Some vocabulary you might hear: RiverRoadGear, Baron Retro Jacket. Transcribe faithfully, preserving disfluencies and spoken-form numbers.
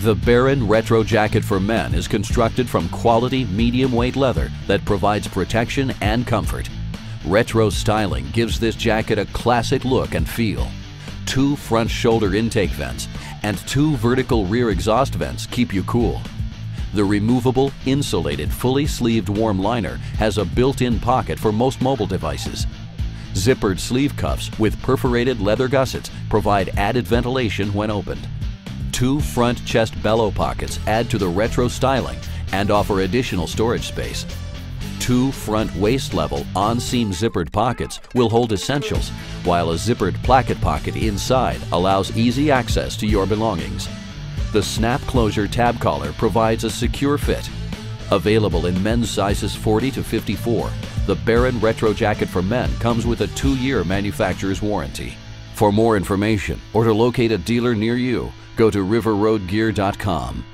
The Baron Retro Jacket for men is constructed from quality medium-weight leather that provides protection and comfort. Retro styling gives this jacket a classic look and feel. Two front shoulder intake vents and two vertical rear exhaust vents keep you cool. The removable, insulated, fully sleeved warm liner has a built-in pocket for most mobile devices. Zippered sleeve cuffs with perforated leather gussets provide added ventilation when opened. Two front chest bellow pockets add to the retro styling and offer additional storage space. Two front waist-level on-seam zippered pockets will hold essentials, while a zippered placket pocket inside allows easy access to your belongings. The snap closure tab collar provides a secure fit. Available in men's sizes forty to fifty-four, the Baron Retro Jacket for men comes with a two-year manufacturer's warranty. For more information or to locate a dealer near you, go to river road gear dot com.